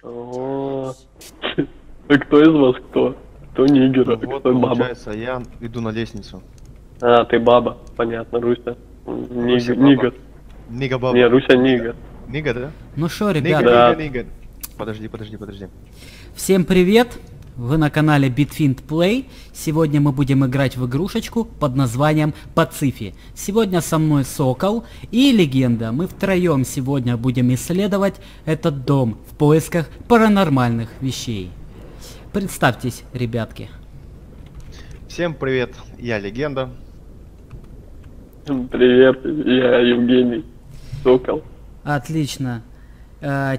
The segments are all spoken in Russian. Кто из вас кто? Кто нигер, кто баба? Получается, я иду на лестницу. А, ты баба, понятно, Руся. Нигер. Нига баба. Не, Руся нигер. Нига, да? Ну что, ребята? Подожди. Всем привет! Вы на канале BitFint Play. Сегодня мы будем играть в игрушечку под названием Pacify. Сегодня со мной Сокол и Легенда. Мы втроем сегодня будем исследовать этот дом в поисках паранормальных вещей. Представьтесь, ребятки. Всем привет, я Легенда. Привет, я Евгений. Сокол. Отлично.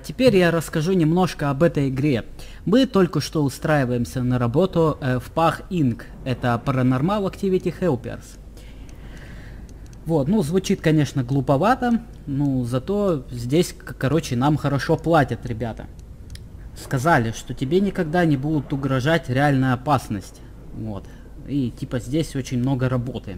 Теперь я расскажу немножко об этой игре. Мы только что устраиваемся на работу в PAH Inc. Это Paranormal Activity Helpers. Вот, ну звучит, конечно, глуповато, но зато здесь, короче, нам хорошо платят, ребята. Сказали, что тебе никогда не будут угрожать реальная опасность. Вот. И типа здесь очень много работы.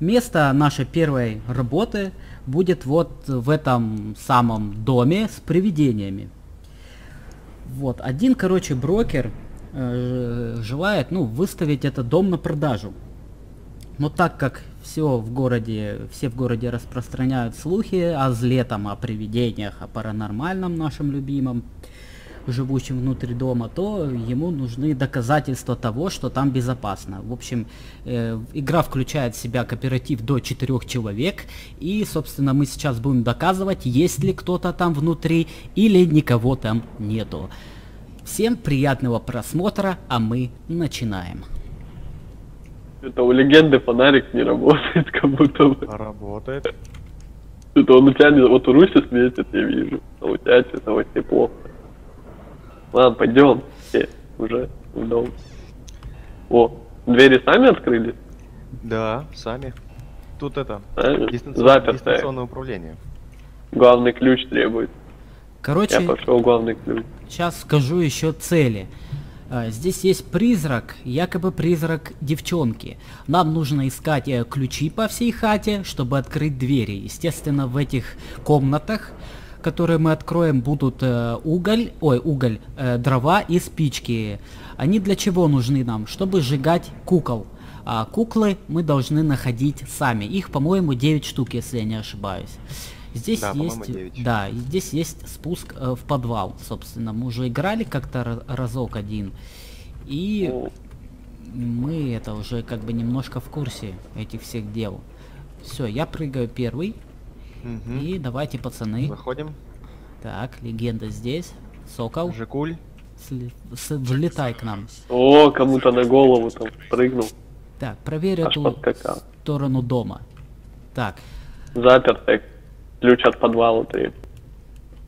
Место нашей первой работы будет вот в этом самом доме с привидениями. Вот, один, короче, брокер желает, ну, выставить этот дом на продажу. Но так как все в городе распространяют слухи о зле, там, о привидениях, о паранормальном нашем любимом, живущим внутри дома, то ему нужны доказательства того, что там безопасно. В общем, игра включает в себя кооператив до 4 человек. И, собственно, мы сейчас будем доказывать, есть ли кто-то там внутри или никого там нету. Всем приятного просмотра, а мы начинаем. Это у Легенды фонарик не работает, как будто бы. Работает. Это он у тебя не... Вот у Руси светит, я вижу. А у тебя что-то вообще плохо. Ладно, пойдем все уже в дом. О, двери сами открыли? Да, сами. Тут это, дистанционное управление. Главный ключ требует. Короче, я пошел главный ключ. Сейчас скажу еще цели. Здесь есть призрак, якобы призрак девчонки. Нам нужно искать ключи по всей хате, чтобы открыть двери. Естественно, в этих комнатах, которые мы откроем, будут дрова и спички. Они для чего нужны нам? Чтобы сжигать кукол. А куклы мы должны находить сами. Их, по-моему, 9 штук, если я не ошибаюсь. Здесь, да, есть, да, здесь есть спуск в подвал, собственно. Мы уже играли как-то разок один. И мы это уже как бы немножко в курсе этих всех дел. Все, я прыгаю первый. Угу. И давайте, пацаны. Заходим. Так, Легенда здесь. Сокол. Жикуль. Влетай к нам. О, кому-то на голову там прыгнул. Так, проверь эту сторону дома. Так. Заперто. Ключ от подвала ты.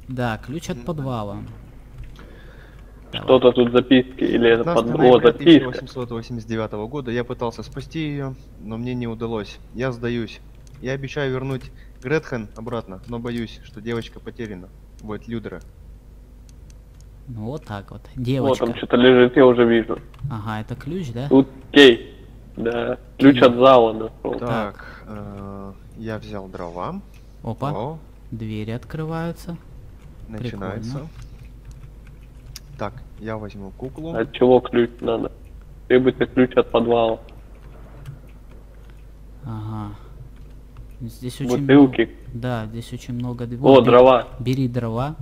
Да, ключ от подвала. Что-то тут записки или это подвал записки. 1889 года я пытался спасти ее, но мне не удалось. Я сдаюсь. Я обещаю вернуть Гретхен обратно, но боюсь, что девочка потеряна. Вот Людера. Ну вот так вот. Девочка. Вот там что-то лежит, я уже вижу. Ага, это ключ, да? Тут кей. Да. Ключ от зала нашел. Так, я взял дрова. Опа. О. Двери открываются. Начинается. Прикольно. Так, я возьму куклу. От чего ключ надо? Требуется ключ от подвала. Ага. Здесь очень много... Да, здесь очень много... О, дрова. Бери дрова.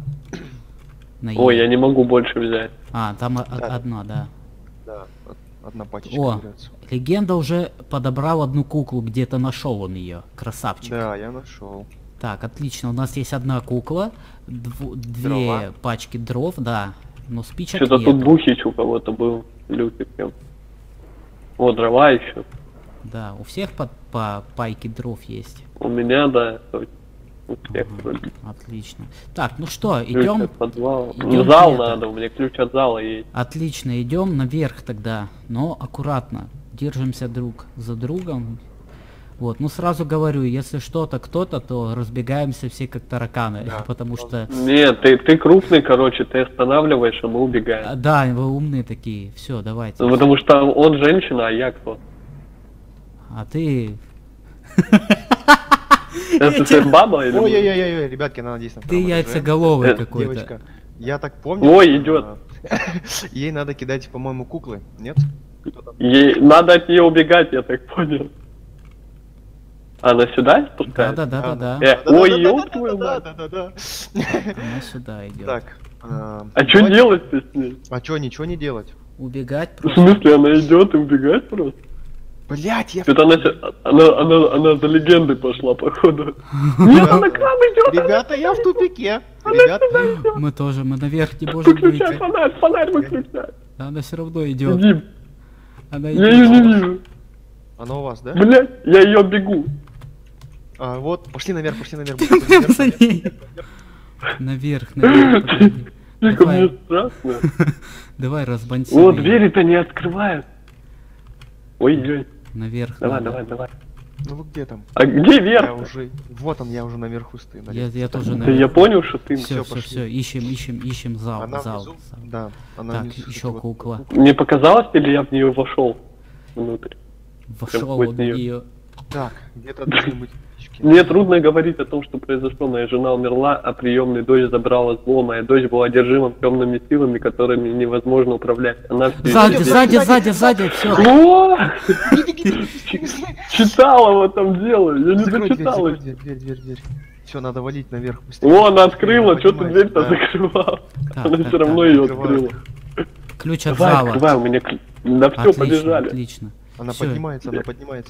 Наеду. Ой, я не могу больше взять. А, там да. Одна, да. Да, одна пачечка. О, берется. Легенда уже подобрал одну куклу, где-то нашел он ее. Красавчик. Да, я нашел. Так, отлично, у нас есть одна кукла, две пачки дров, да. Но спичек нет. Что-то тут бухич у кого-то был, лютик. О, дрова еще. Да, у всех по пайке дров есть. У меня, да. У всех. Ага, отлично. Так, ну что, идем. Ну, зал надо, у меня ключ от зала есть. Отлично, идем наверх тогда, но аккуратно. Держимся друг за другом. Вот, ну сразу говорю, если что-то, кто-то, то разбегаемся все как тараканы, да. Потому что... Нет, ты крупный, короче, ты останавливаешь, а мы убегаем. А, да, вы умные такие, все, давайте. Ну, потому что он женщина, а я кто? А ты... Это баба или... Ой-ой-ой, ребятки, надеюсь... Ты яйцеголовый какой-то. Я так помню. Ой, идет. Ей надо кидать, по-моему, куклы, нет? Ей надо от нее убегать, я так понял. Она сюда спускает? Да. Ой, ёб твою мать. Она сюда идет. Так. А что делать-то с ней? А что, ничего не делать? Убегать просто. В смысле, она идет и убегает просто? Блять, я... Она за легендой пошла, походу. Нет, она к нам идет! Ребята, я в тупике. Мы тоже, мы наверх не можем выйти. Выключай фонарь, фонарь выключай. Она все равно идет. Она идет. Я ее не вижу. Она у вас, да? Блять, я ее бегу. А, вот, пошли наверх, пошли наверх. Наверх. Тихо, мне страшно. Давай, разбанься. О, двери-то не открывают. Ой-ой. Наверх. Давай. Ну вот где там? А где вверх? Я уже... Вот он, я уже наверху стою. Я тоже наверху. Я понял, что ты... Все, ищем зал. Она зал. Да. Она так, еще кукла. Мне показалось, или я в нее вошел внутрь? Вошел в нее. Так, где-то должны быть... Мне трудно говорить о том, что произошло. Моя жена умерла, а приемная дочь забрала зло. Моя дочь была одержима темными силами, которыми невозможно управлять. Она... Сзади, все. Читала, вот там дело. Я не дочитала. Дверь. Все, надо валить наверх. О, она открыла, что ты дверь-то закрывал? Она все равно ее открыла. Ключ от зала. Давай, у меня... Да все, побежали. Отлично. Она поднимается,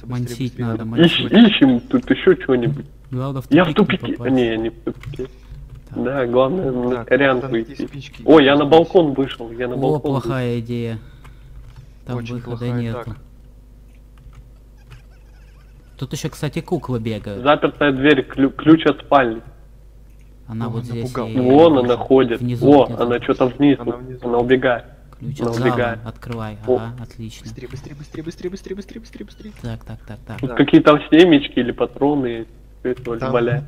мансить надо, мансить. Ищем тут еще чего-нибудь. Я в тупике. Не, я не в тупике. Так. Да, главное, рядом выйти. Ой, я на балкон вышел, я на балкон. О, плохая идея. Там очень выхода нету. Так. Тут еще, кстати, куклы бегают. Запертая дверь, ключ от спальни. Она вот здесь. Вон она ходит. О, она что-то вниз, она убегает. Ключ от зала, открывай, ага, отлично. Быстрее. Так. Тут какие-то семечки или патроны, бля.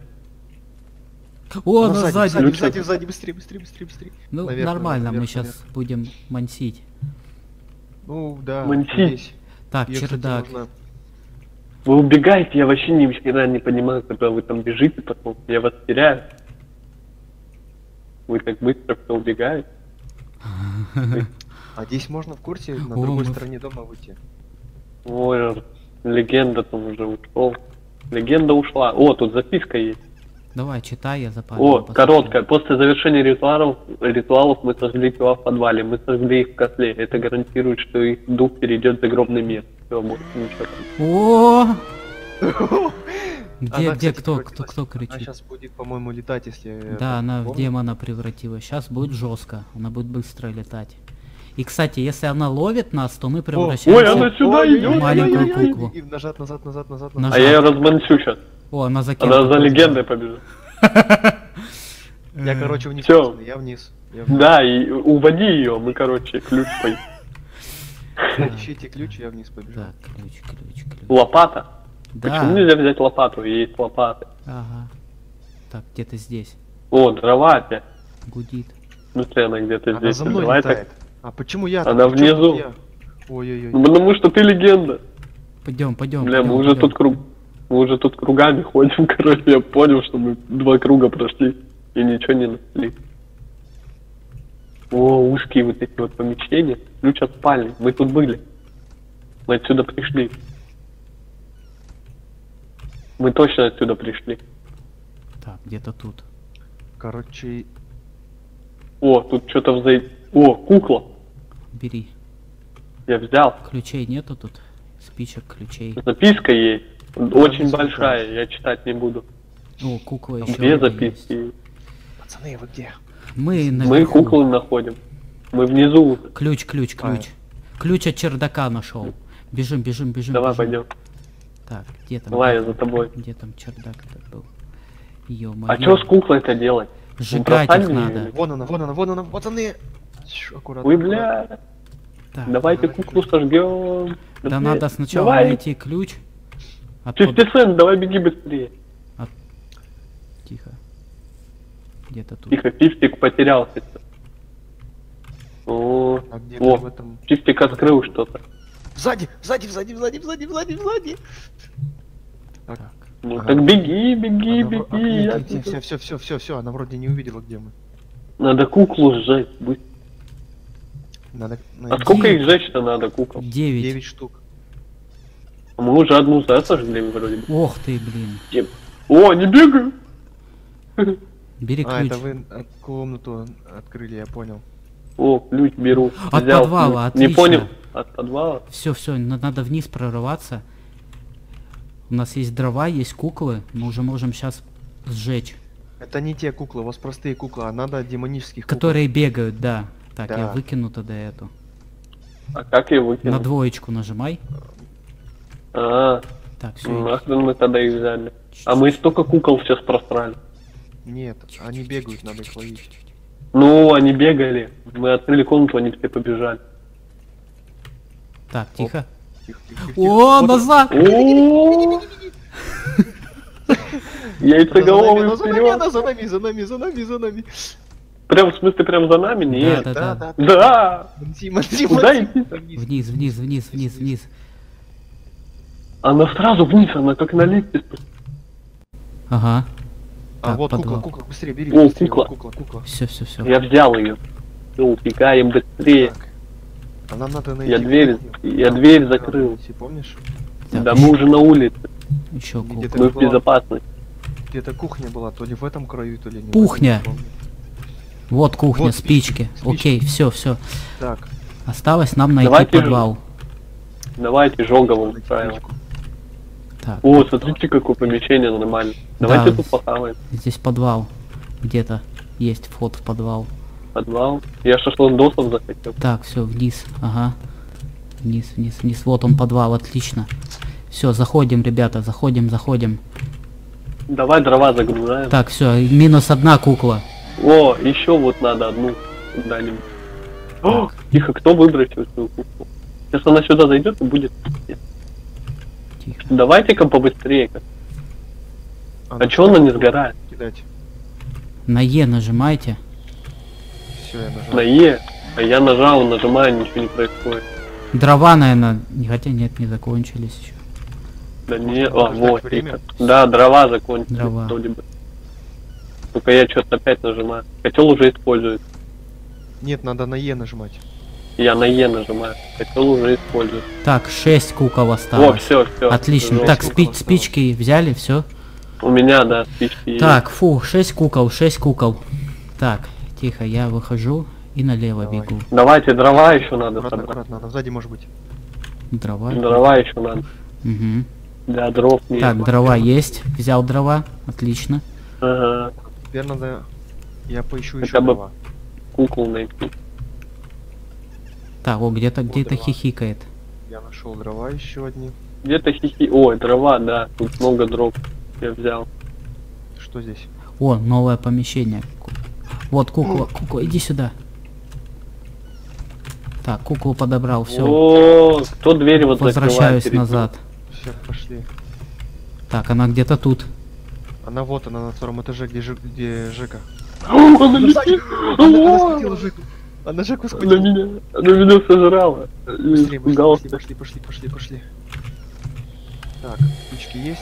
О, она сзади, быстрее. Ну, нормально, мы сейчас будем мансить. Ну, да. Мансить. Так, чердак. Вы убегаете, я вообще никогда не понимаю, когда вы там бежите потом, я вас теряю. Вы так быстро кто убегает. А здесь можно в курсе на другой стороне дома выйти? Ой, легенда там уже ушел. Легенда ушла. О, тут записка есть. Давай, читай, я запомнил. О, короткая. После завершения ритуалов мы сожгли тела в подвале. Мы сожгли их в котле. Это гарантирует, что их дух перейдет в загробный мир. Все, больше ничего. О! Где, кто кричит? Она сейчас будет, по-моему, летать, если... Да, она в демона превратилась. Сейчас будет жестко. Она будет быстро летать. И, кстати, если она ловит нас, то мы превращаемся в маленькую куклу. И назад. А я ее разманчу сейчас. О, она за кем-то. Она за легендой побежит. Я, короче, вниз. Все. Я вниз. Да, и уводи ее. Мы, короче, ключ пойдем. Ищите ключ, я вниз побежу. Так, ключ. Лопата. Да. Почему нельзя взять лопату? Есть лопаты. Ага. Так, где-то здесь. О, дрова опять. Гудит. Ну, она где-то здесь. За мной летает. А почему я? Она внизу. Ой-ой-ой. Ну, потому что ты легенда. Пойдем. Бля, мы уже тут кругами ходим, короче. Я понял, что мы 2 круга прошли и ничего не нашли. О, узкие вот эти вот помещения. Ключ от спальни. Мы тут были. Мы отсюда пришли. Мы точно отсюда пришли. Так, где-то тут. Короче... О, тут что-то О, кукла! Бери. Я взял. Ключей нету тут. Спичек, ключей. Записка есть. Очень большая, я читать не буду. О, кукла еще. Две записки есть. Пацаны, вы где? Мы куклы находим. Мы внизу. Ключ. Ключ от чердака нашел. Бежим. Давай, пойдем. Так, где там? Давай, я за тобой. Где там чердак-то был? А что с куклой-то делать? Сжигать их надо. Вон она, пацаны! Аккуратно. Ой, бля! Так, давайте куклу сожгем. Да надо сначала найти ключ. Чистый, давай беги быстрее. Тихо. Где-то тут. Тихо, пифтик потерялся. О, пифтик открыл что-то. Сзади. Так беги. Все, она вроде не увидела, где мы. Надо куклу сжать. Надо... А сколько 9. Их сжечь-то надо, кукол? 9. 9 штук. А мы уже одну сожгли вроде бы. Ох ты, блин. О, не бегаю! Бери ключ. А, это вы комнату открыли, я понял. О, ключ беру. От взял. Подвала, отлично. Не понял, от подвала? Все, все, надо вниз прорываться. У нас есть дрова, есть куклы, мы уже можем сейчас сжечь. Это не те куклы, у вас простые куклы, а надо демонических кукол. Которые бегают, да. Так, да. Я выкину тогда эту. А как я выкину? На двоечку нажимай. А-а-а. Так, все. Нахрен мы тогда их взяли. А мы столько кукол сейчас просрали. Нет, они бегают, надо их ловить. Ну, они бегали. Мы открыли комнату, они все побежали. Так, тихо. О, назад! Яйцеголовый вперед! За нами, за нами, за нами, за нами. Прям, в смысле, прям за нами? Нет. Да. Куда идти? Вниз, вниз, вниз, вниз, вниз. Она сразу вниз, она как на лестнице. Ага. А вот кукла, кукла, быстрее бери. О, кукла, кукла, кукла. Все, все, все. Я взял ее. Все, убегаем быстрее. А нам надо найти. Я дверь закрыл. Помнишь? Да, мы уже на улице. Еще кукла. Мы в безопасности. Где-то кухня была, то ли в этом краю, то ли не. Кухня. Вот кухня, спички. Окей, все, все. Так. Осталось нам найти подвал. Давайте жоговым устраиваем. Так. О, смотрите, какое помещение нормально. Давайте да, тут похаваем. Здесь подвал. Где-то есть вход в подвал. Подвал? Я шашлындосом захотел. Так, все, вниз. Ага. Вниз, вниз, вниз. Вот он подвал, отлично. Все, заходим, ребята, заходим, заходим. Давай дрова загружаем. Так, все, минус одна кукла. О, еще вот надо одну. Куда-нибудь. О, тихо, кто выбросил свою куклу? Сейчас она сюда зайдет и будет. Давайте-ка побыстрее-ка. А чё она не сгорает? Кидать. На Е нажимайте. Всё, я нажал. На Е? А я нажал, нажимаю, ничего не происходит. Дрова, наверное, хотя нет, не закончились еще. Да не, а, вот. Да, дрова закончились. Дрова. Только я что-то опять нажимаю. Котел уже использует. Нет, надо на Е нажимать. Я на Е нажимаю, котел уже использую. Так, 6 кукол осталось. О, все, все. Отлично. Так, спички взяли, все. У меня, да, спички. Так, есть. Фу, 6 кукол, 6 кукол. Так, тихо, я выхожу и налево бегу. Давайте дрова еще надо. Аккуратно, надо. Сзади может быть. Дрова. Дрова еще надо. Угу. Да, дров нет. Так, дрова есть. Взял дрова, отлично. Ага. Теперь надо. Я поищу еще дрова. Кукол найти. Так, вот где-то хихикает. Я нашел дрова еще одни. Где-то хихикает. Ой, дрова, да. Тут много дров. Я взял. Что здесь? О, новое помещение. Вот кукла, кукла, иди сюда. Так, куклу подобрал, все. О, кто дверь вот закрывает? Возвращаюсь назад. Все, пошли. Так, она где-то тут. Она вот, она на втором этаже, где Жека. Она Жеку схватила. Она меня сожрала. Быстрее, пошли. Так, птички есть.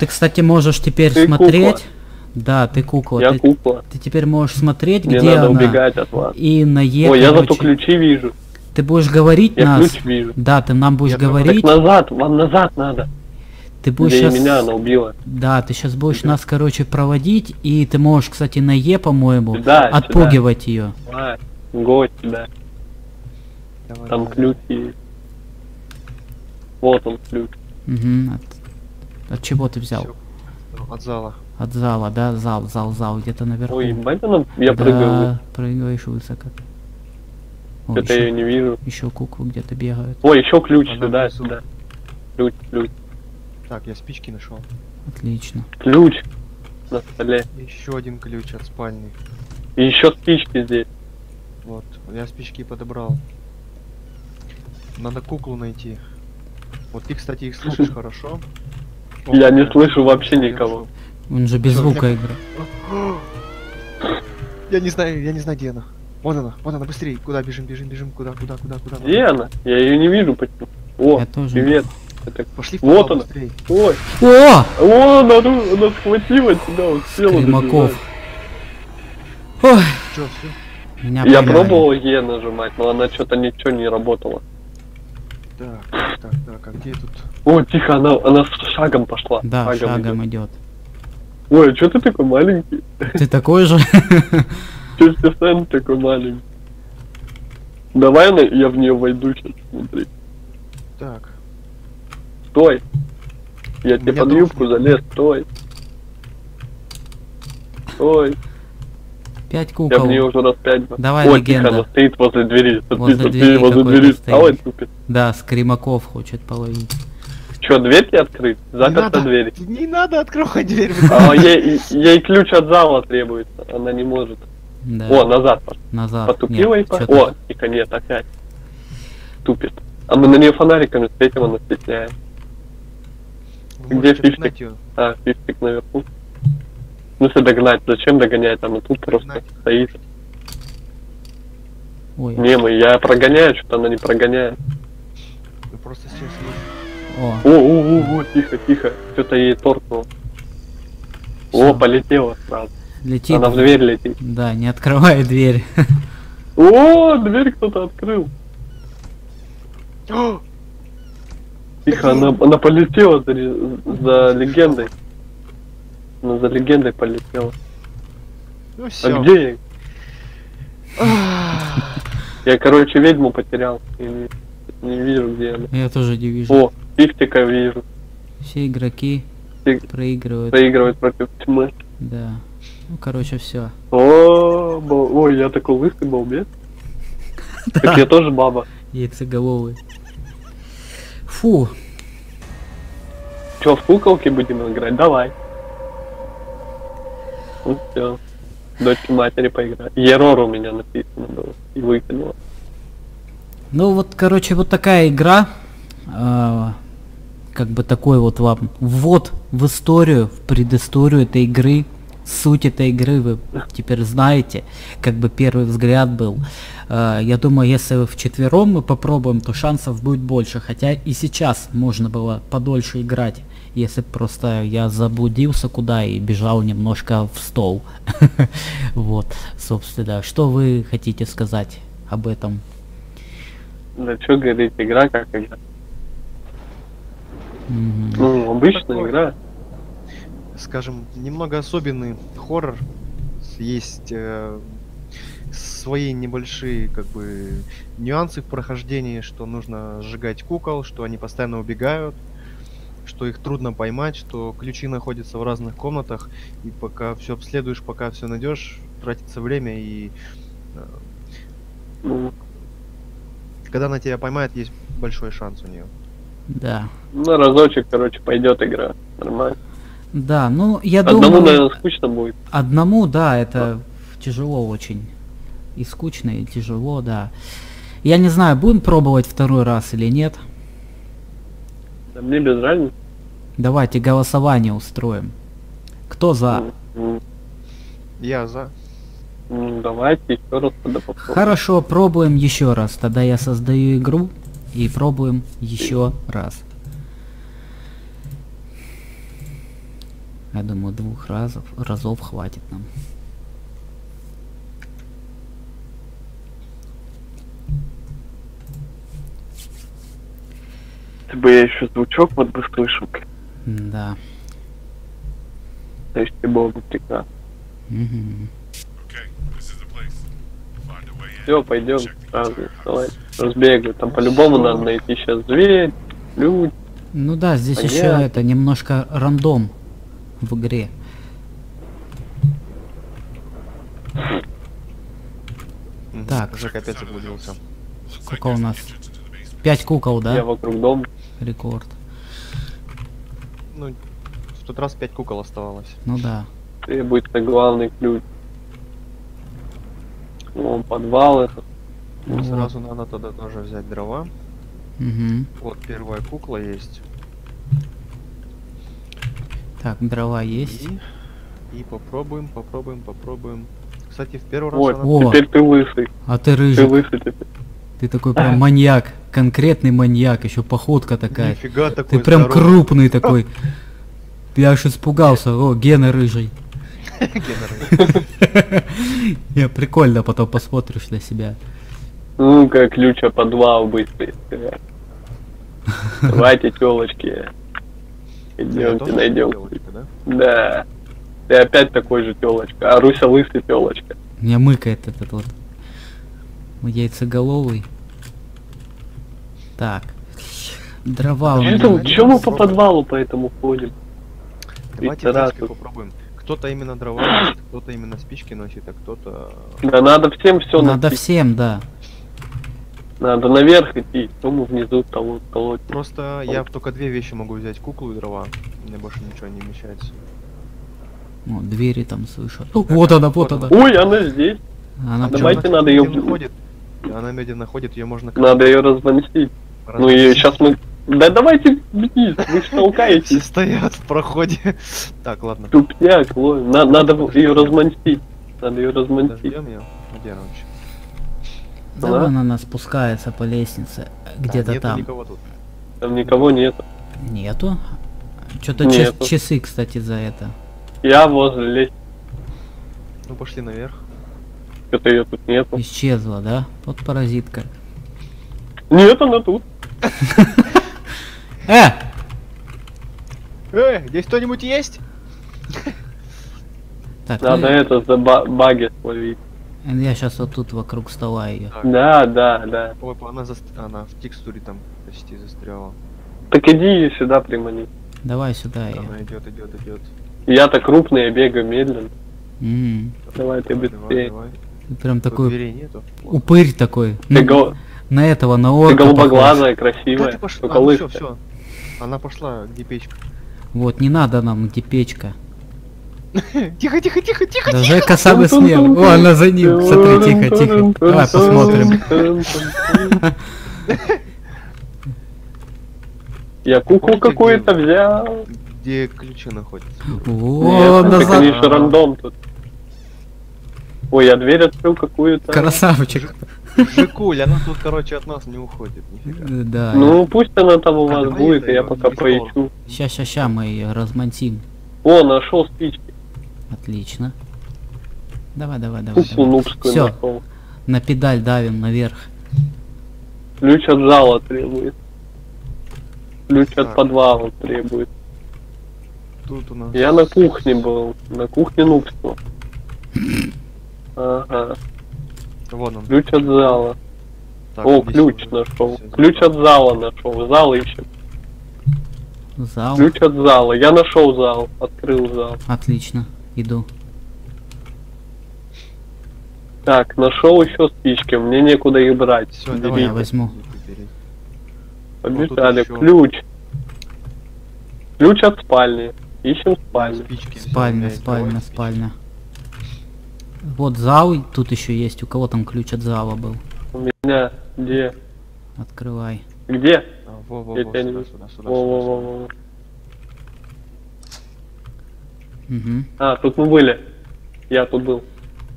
Ты, кстати, можешь теперь смотреть. Кукла. Да, ты кукла. Я кукла. Ты теперь можешь смотреть, мне где надо она. Убегать от вас. И на Е. Ой, я зато ключи вижу. Ты будешь говорить я нас. Ключ вижу. Да, ты нам будешь говорить. Так назад, вам назад надо. Ты будешь сейчас... меня она убила. Да, ты сейчас будешь нас, короче, проводить, и ты можешь, кстати, на Е, по-моему, да, отпугивать ее. А, гость, да. Давай, там ключ есть. Вот он ключ. Угу. От чего ты взял? Все. От зала. От зала, да? Зал, где-то наверху. Ой, ебать, я прыгаю. Прыгаешь высоко. Это я ее не вижу. Еще куклу где-то бегают. Ой, еще ключ сюда. Ключ. Так, я спички нашел. Отлично. Ключ на столе. Еще один ключ от спальни. И еще спички здесь. Вот, я спички подобрал. Надо куклу найти. Вот ты, кстати, их слышишь хорошо. Я не слышу вообще никого. Он же без звука играет. Я не знаю, где она. Вон она, быстрее. Куда бежим, куда? Где она? Я ее не вижу почему. О, привет. Так, пошли в подвал, вот она. Быстрее. Ой. О, она схватила тебя, вот села. Кремаков. Ой, Что, все? Меня я пробовал Е нажимать, но она что-то ничего не работала. Так, а где тут? О, тихо, она шагом пошла. Да, шагом идет. Ой, а что ты такой маленький? Ты такой же? Че ты сам такой маленький? Давай я в нее войду сейчас, смотри. Так. Стой. Я тебе под юбку залез, стой. Стой. 5 кукол. Я в нее уже раз 5. Давай, о, легенда. Тихо, она стоит возле двери. Возле двери. Давай, тупит. Да, Скримаков хочет половить. Че, дверь тебе открыть? Заперта дверь. Не надо открывать дверь. Ей ключ от зала требуется, она не может. Да. О, назад. Потупила и по... О, тихо, нет, опять. Тупит. А мы на нее фонариками светим, она светляет. Где фишник? А, фишник наверху. Ну если догнать, зачем догонять? Она тут просто стоит. Ой. Не, я прогоняю, что-то она не прогоняет. Ну просто сейчас есть. О, тихо. Что-то ей торкнуло. О, полетела сразу. Летит. Она в дверь летит. Да, не открывай дверь. О, дверь кто-то открыл. Тихо, она полетела за легендой. Она за легендой полетела. Ну все. А где я? Я, короче, ведьму потерял. Не вижу, где она. Я тоже не вижу. О, пифтика вижу. Все игроки проигрывают против тьмы. Да. Ну, короче, все. Ой, я такой лысый балбес. Так я тоже баба. Яйцеголовый. Фу. Че, в куколки будем играть? Давай. Ну все. Дочки матери поиграть. Ерор у меня написано было. И выкинуло. Ну вот, короче, вот такая игра. Как бы такой вот вам. Вот в историю, в предысторию этой игры. Суть этой игры вы теперь знаете, как бы первый взгляд был. Я думаю, если вчетвером мы попробуем, то шансов будет больше. Хотя и сейчас можно было подольше играть, если просто я заблудился куда и бежал немножко в стол. Вот, собственно, что вы хотите сказать об этом? Да что говорить, игра как игра. Ну, обычная игра. Скажем, немного особенный хоррор, есть свои небольшие как бы нюансы в прохождении, что нужно сжигать кукол, что они постоянно убегают, что их трудно поймать, что ключи находятся в разных комнатах, и пока все обследуешь, пока все найдешь, тратится время, и когда на тебя поймают, есть большой шанс у нее. Да. Ну, разочек, короче, пойдет игра, нормально. Да, ну я думаю... Одному, наверное, скучно будет. Одному, да, это тяжело очень. И скучно, и тяжело, да. Я не знаю, будем пробовать второй раз или нет. Да мне без разницы. Давайте голосование устроим. Кто за? Я за. Давайте еще раз тогда попробуем. Хорошо, пробуем еще раз. Тогда я создаю игру и пробуем еще раз. Я думаю, двух разов хватит нам. Ты бы я еще звучок вот бы слышал. Да. То есть ты был бы прекрасно. Все, пойдем сразу. Давай. Разбегай. Там по-любому надо найти сейчас дверь, ключ. Ну да, здесь еще это немножко рандом. В игре. Так. Жак опять заблудился. Сколько у нас? 5 кукол, да? Я вокруг дома. Рекорд. Ну, в тот раз 5 кукол оставалось. Ну да. Требуется главный ключ. Вон подвал это. Ну, сразу надо тогда тоже взять дрова. Вот первая кукла есть. Так, дрова есть. И попробуем. Кстати, в первый раз... теперь ты лысый. А ты рыжий. Ты лысый теперь. Ты такой прям маньяк. Конкретный маньяк. Еще походка такая. Нифига такой. Ты прям здоровый. Крупный такой. Я аж испугался. О, Гена рыжий. Не, прикольно, потом посмотришь на себя. Ну-ка, ключа по два быстро. Давайте, телочки. Идемте, найдем. Да. Ты опять такой же телочка. А Руся лысый телочка. Меня мыкает этот вот. Яйцеголовый. Так. Дрова. Чего мы по подвалу поэтому ходим? Давайте попробуем. Кто-то именно дрова носит, кто-то именно спички носит, а кто-то... Да, надо всем все носить. Надо всем, да. Надо наверх идти, тому внизу толоть. Просто я только две вещи могу взять, куклу и дрова. Мне больше ничего не вмещается. О, двери там слышу. Вот она, вот она. Ой, она здесь. Она давайте надо ее... Она медленно ходит, ее можно... Надо ее развонести. Ну и сейчас мы... Да давайте вниз, вы же толкаетесь. Стоят в проходе. Так, ладно. Тупняк, ловим. Надо ее размонтить. Надо ее размонтить. Да вон она спускается по лестнице. Где-то там. Там никого нету. Нету? Что-то часы, кстати, за это. Я возле лестницы. Ну пошли наверх. Что-то ее тут нету. Исчезла, да? Вот паразитка. Нет, она тут. Здесь кто-нибудь есть? Так, надо это за баги словить. Я сейчас вот тут вокруг стола ее. Да. Ой, она в текстуре там почти застряла. Так иди ее сюда примани. Давай сюда ее. Она идет. Я-то крупный, я бегаю медленно. Давай ты быстрее. Прям такой упырь такой. На этого, на орка. Ты голубоглазая, красивая. Всё. Она пошла, где печка. Вот, не надо нам, где печка. Тихо. Да Жека самый смелый. О, она за ним. Смотри, тихо. Давай посмотрим. Я куклу какую-то взял. Где ключи находятся? О, назад. Конечно, рандом тут. Ой, я дверь открыл какую-то. Красавчик. Жикуль, она тут, короче, от нас не уходит. Нифига. Да. Ну пусть она там у вас будет, и я пока поищу. Ща мы ее размонтим. О, нашел спички. Отлично. Давай. Все. На педаль давим наверх. Ключ от зала требует. Ключ от подвала требует. Тут у нас. Я на кухне был. На кухне нубство. Ага. Вон он. Ключ от зала. Так, о, ключ нашел. Ключ от зала нашел. Зал ищем. Зал. Ключ от зала. Я нашел зал. Открыл зал. Отлично. Иду. Так, нашел еще спички. Мне некуда их брать. Все, давай я возьму. Побежали. Вот ключ. Ключ от спальни. Ищем спальню. Спальня. Вот зал, тут еще есть. У кого там ключ от зала был? У меня. Где? Открывай. Где? Во. А, тут мы были. Я тут был.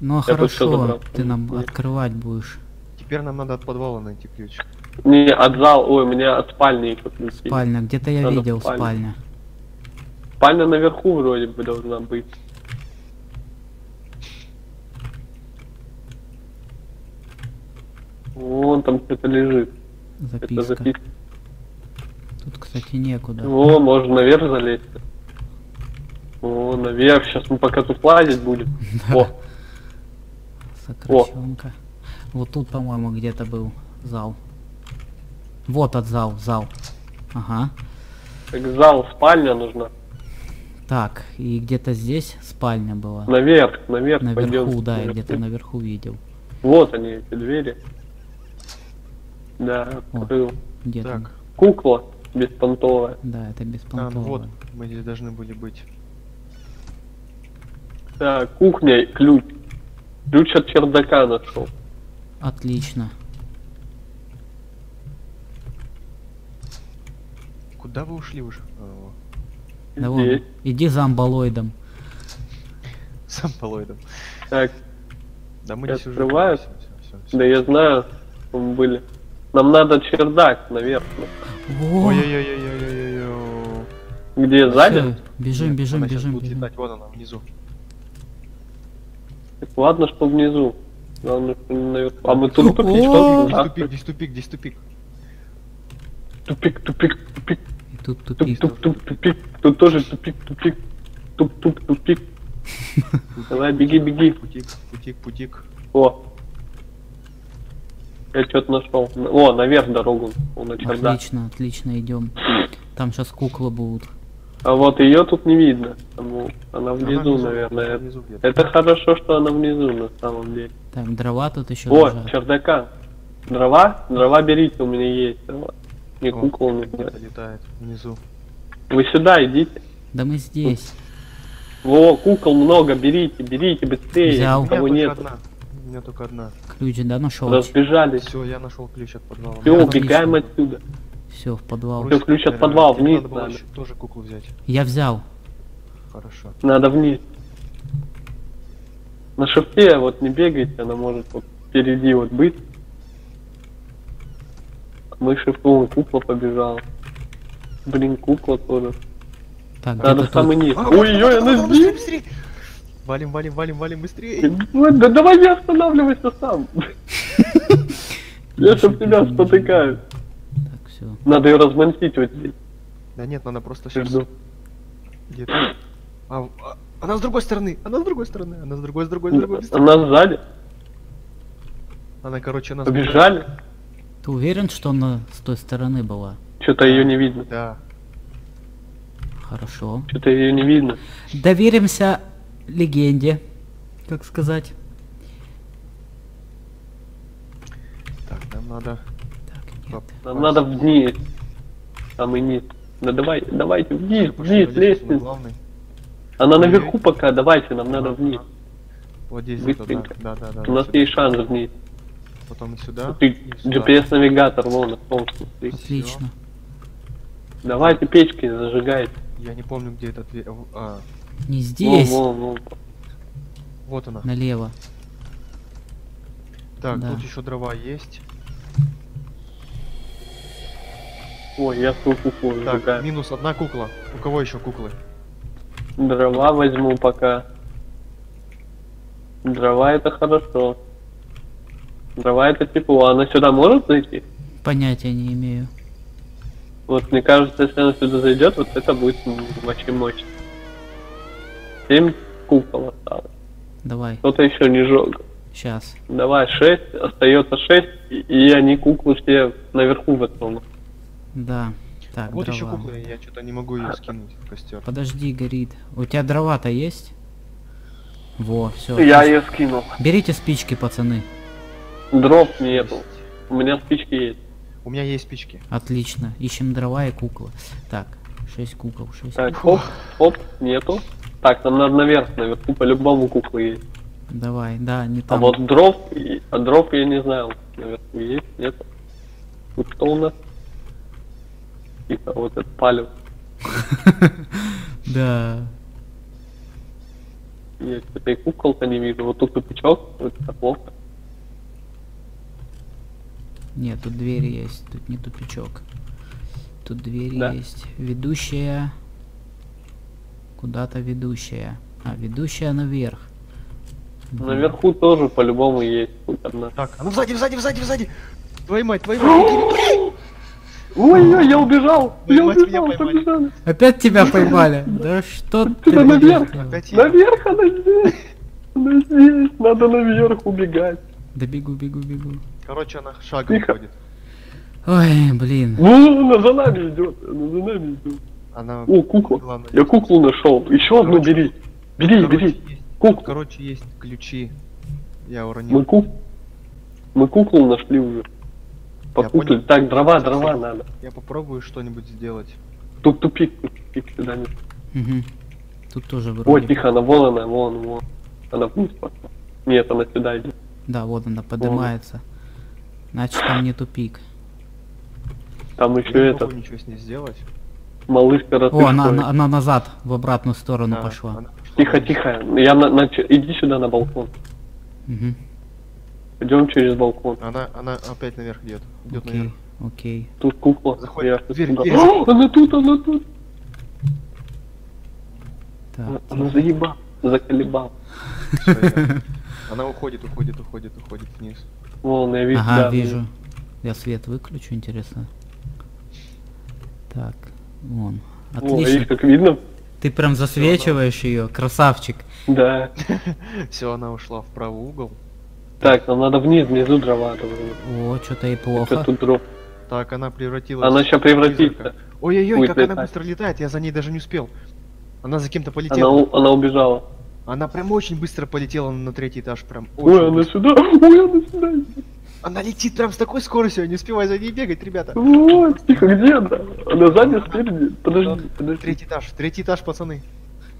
Ну хорошо, ты нам открывать будешь. Теперь нам надо от подвала найти ключ. Не, от зала, ой, у меня от спальни. Спальня, где-то я видел спальня. Спальня наверху вроде бы должна быть. Вон там что-то лежит. Записка. Это записка. Тут, кстати, некуда. О, можно наверх залезть. О, наверх. Сейчас мы пока тут лазить будем. О. Сокращенка. Вот тут, по-моему, где-то был зал. Вот от зал. Ага. Так зал, спальня нужна. Так, и где-то здесь спальня была. Наверх. Наверху, да, я где-то наверху видел. Вот они, эти двери. Да, открыл. Где так. Там? Кукла беспонтовая. Да, это беспонтовая. А, вот, мы здесь должны были быть. Да, кухня, ключ. Ключ от чердака нашел. Отлично. Куда вы ушли уже? Да вон, иди за амбалоидом. С амбалоидом. Так. Да мы здесь уже... Все. Да я знаю, мы были. Нам надо чердак наверх. Ой-ой-ой-ой-ой-ой-ой. Где сзади? Бежим. Вон она внизу. Так, ладно, что внизу. А мы тут тупик, здесь тупик, здесь тупик. Тупик, тупик, тупик. Тут тупик. Туп-туп-туп-тупик. Тут тоже тупик-тупик. Туп-туп-тупик. Давай, беги, беги. Путик, путик, путик. О. Я что-то нашел. О, наверх дорогу. Отлично, отлично, идем. Там сейчас кукла будут. А вот ее тут не видно. Она внизу, наверное. Внизу, это хорошо, что она внизу на самом деле. Там дрова тут еще. О, лежат. Чердака. Дрова? Дрова берите, у меня есть. Дрова. Не кукла не летает внизу. Вы сюда идите. Да мы здесь. О, кукол много, берите, берите быстрее. Взял. У меня только одна. У меня только одна. Ключ, да, нашел. Разбежались. Все, я нашел ключ от подвала. Все, убегаем отсюда. Все, в подвал. Все, ключ от подвала, вниз надо. Тоже куклу взять. Я взял. Хорошо. Надо вниз. На шифте вот не бегайте, она может вот впереди вот быть. Мы шифтом, кукла побежала. Блин, кукла тоже. Так, надо в самый низ. Ой-ой, она здесь. Валим, валим, валим, валим, быстрее. Да давай не останавливайся сам. Я чтоб тебя спотыкаю. Надо ее размонтить вот здесь. Да нет, она просто сейчас... Где-то... Она с другой стороны! Она с другой стороны! Она с другой, стороны! Она сзади! Она, короче, нас... Побежали! Ты уверен, что она с той стороны была? Что-то ее не видно. Да. Хорошо. Что-то ее не видно. Доверимся легенде, как сказать. Так, нам надо... Нам надо вниз. Самый низ. Да давай, давайте вниз, вниз, лестница. Она наверху пока, давайте, нам надо вниз. Вот здесь, да. У нас есть шанс вниз. Потом сюда. GPS-навигатор, вон, солнце. Отлично. Давайте печки зажигайте. Я не помню, где этот... Не здесь. Вот она. Налево. Так, тут еще дрова есть. Ой, я свою куклу сжигаю. Так, минус одна кукла. У кого еще куклы? Дрова возьму пока. Дрова это хорошо. Дрова это тепло. Она сюда может зайти? Понятия не имею. Вот, мне кажется, если она сюда зайдет, вот это будет очень мощно. 7 кукол осталось. Давай. Кто-то еще не жёг. Сейчас. Давай, 6. Остается 6. И они куклы все наверху в этом. Да. Так, вот дрова. Еще кукла, я что-то не могу ее скинуть в костер. Подожди, горит. У тебя дрова-то есть? Во, все. Я ее скинул. Берите спички, пацаны. Дров нету. У меня спички есть. У меня есть спички. Отлично. Ищем дрова и куклы. Так, 6 кукол, 6 кукол. Так, оп, оп, нету. Так, там надо наверх, наверху по-любому куклы есть. Давай, да, не там. А вот дров, а дров я не знаю, наверху есть, нету. Тут что у нас? Тихо, вот это палю. Да. Нет, это и кукол-то не вижу. Вот тут тупичок, вот это плохо. Нет, тут дверь есть, тут не тупичок. Тут дверь есть. Ведущая. Куда-то ведущая. А, ведущая наверх. Наверху тоже по-любому есть. Так, а ну сзади, сзади, сзади, сзади! Твою мать, твою мать! Ой-ой, я убежал! Я убежал, побежал! Опять тебя поймали! Да что ты? Наверх! Наверх она здесь! Она здесь! Надо наверх убегать! Да бегу, бегу, бегу. Короче, она шагом ходит. Ой, блин. Ну, она за нами идет. Она за нами идет. О, кукла. Я куклу нашел. Еще одну бери. Бери, бери. Куклу. Короче, есть ключи. Я уронил. Мы куклу нашли уже. Покупали. Так, дрова, дрова надо. Я попробую что-нибудь сделать. Тут тупик, тупик сюда нет. Угу. Тут тоже вроде. Ой, тихо, она вон она, вон, вон. Она вниз пошла. Нет, она сюда идет. Да, вот она поднимается. Значит, там не тупик. Там еще это. Ничего с ней сделать. Малышка раз. О, она назад, в обратную сторону пошла. Тихо, тихо. Я иди сюда на балкон. Угу. Идем через балкон. Она опять наверх идет. Идет наверх. Окей. Тут кукла. Заходит. Дверь, дверь. О, она тут, она тут. Так. Она заебал, заколебал. Она уходит вниз. Волны, я вижу. Ага, вижу. Я свет выключу, интересно. Так, вон. Отлично. О, как видно. Ты прям засвечиваешь ее, красавчик. Да. Все, она ушла в правый угол. Так, нам надо вниз, внизу дрова. О, что-то и плохо. Так, она превратилась. Она сейчас превратится. Ой-ой-ой, как она быстро летает, я за ней даже не успел. Она за кем-то полетела. Она убежала. Она прям очень быстро полетела на третий этаж, прям. Ой, она сюда. Ой, она сюда. Она летит прям с такой скоростью, не успевай за ней бегать, ребята. Вот, тихо, где она? Она сзади, спереди. Подожди. Третий этаж, пацаны.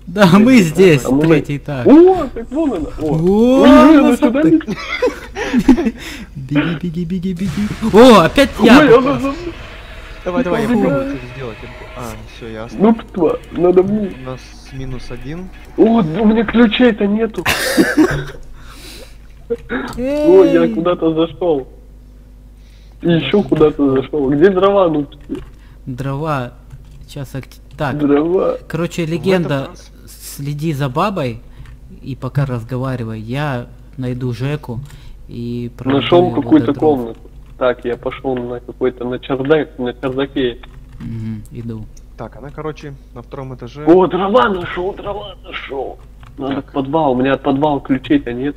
Да, мы здесь, третий этаж. О, так вон она. О, сюда. Беги. О, опять я. Давай, я попробую это сделать. А, все, ясно. Ну, птва, надо мне. У нас -1. О, у меня ключей-то нету. Ой, я куда-то зашел. Еще куда-то зашел. Где дрова, ну? Дрова. Сейчас так. Дрова. Короче, легенда, следи за бабой и пока разговаривай. Я найду Жеку и нашел какую-то комнату. Так, я пошел на какой-то на чердаке. Угу, иду. Так, она, короче, на втором этаже. О, дрова нашел. Надо в подвал. У меня от подвала ключей-то нет.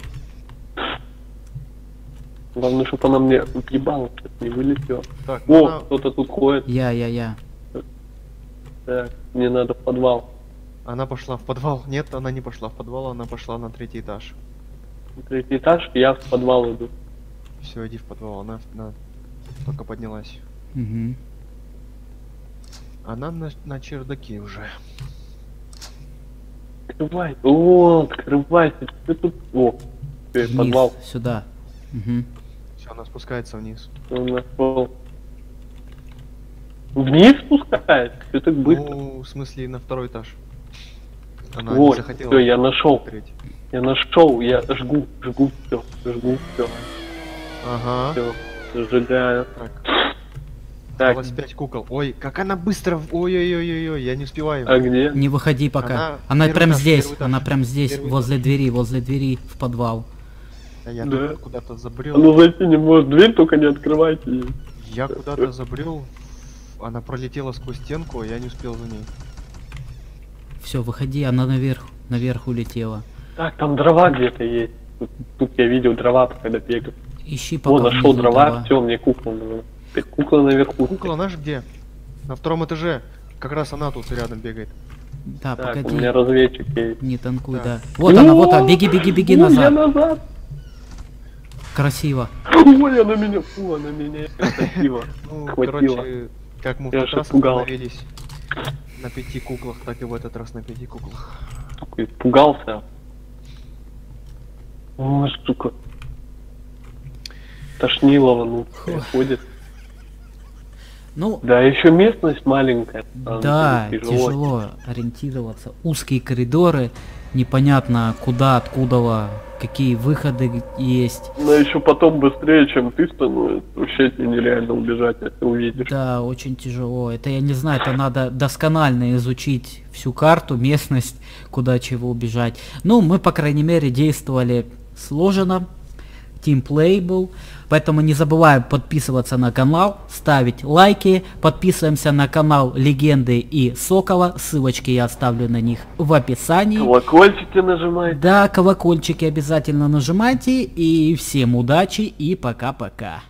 Главное, чтобы она мне въебала, не вылетела. Так, о, она... кто-то тут ходит. Я. Так, мне надо в подвал. Она пошла в подвал. Нет, она не пошла в подвал, она пошла на третий этаж. На третий этаж, я в подвал иду. Все, иди в подвал, она только поднялась. Угу. Она на чердаке уже. Открывай. О, открывайся. Ты тут... О, теперь вниз, подвал. Сюда. Угу. Все, она спускается вниз. Вниз спускает? Все так быстро. Ну, в смысле, на второй этаж. Она вот, захотела. Все, я нашел. Смотреть. Я жгу все. Ага. Все, сжигаю. Так. Осталось 5 кукол. Ой, как она быстро. Ой-ой-ой-ой, я не успеваю. А где? Не выходи пока. Она прям здесь. Она прям здесь, возле двери в подвал. Я куда-то забрел. Ну зайти не может, дверь только не открывайте. Я куда-то забрел. Она пролетела сквозь стенку, я не успел за ней. Все, выходи, она наверх улетела. Так, там дрова где-то есть. Тут я видел дрова, когда бегал. Ищи пока. О, нашел дрова, все, мне кукла. Кукла наверху. Кукла наш где? На втором этаже. Как раз она тут рядом бегает. Да, так, погоди. У меня разведчик есть. Не танкуй, да. Вот она, беги назад. Красиво. Ой, она меня. Красиво. Ну, короче, как мы в тот раз остановились на 5 куклах, так и в этот раз на 5 куклах. Такой пугался. О, штука. Тошнилова, ну, приходит. Ну, да, еще местность маленькая. Да, тяжело ориентироваться. Узкие коридоры, непонятно куда, откуда, какие выходы есть. Но еще потом быстрее, чем ты становишься. Вообще тебе нереально убежать, а ты увидишь. Да, очень тяжело. Это я не знаю, это надо досконально изучить всю карту, местность, куда чего убежать. Ну, мы, по крайней мере, действовали сложно. Тимплей был, поэтому не забываем подписываться на канал, ставить лайки, подписываемся на канал Легенды и Сокола, ссылочки я оставлю на них в описании. Колокольчики нажимайте. Да, колокольчики обязательно нажимайте, и всем удачи и пока-пока.